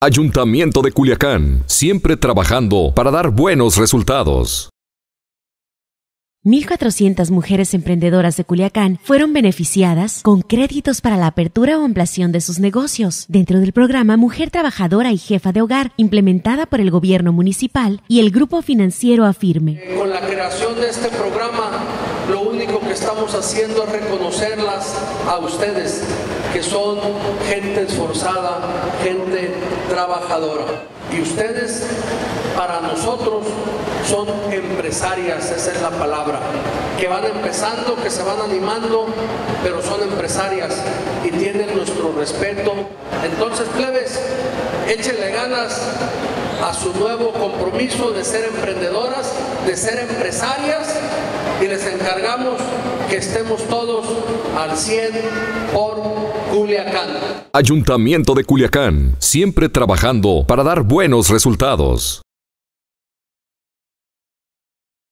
Ayuntamiento de Culiacán, siempre trabajando para dar buenos resultados. 1,400 mujeres emprendedoras de Culiacán fueron beneficiadas con créditos para la apertura o ampliación de sus negocios dentro del programa Mujer Trabajadora y Jefa de Hogar, implementada por el Gobierno Municipal y el Grupo Financiero Afirme. Con la creación de este programa, lo único que estamos haciendo es reconocerlas a ustedes, que son gente esforzada, gente trabajadora. Y ustedes, para nosotros, son empresarias, esa es la palabra, que van empezando, que se van animando, pero son empresarias y tienen nuestro respeto. Entonces, plebes, échenle ganas a su nuevo compromiso de ser emprendedoras, de ser empresarias, y les encargamos que estemos todos al 100 por Culiacán. Ayuntamiento de Culiacán, siempre trabajando para dar buenos resultados.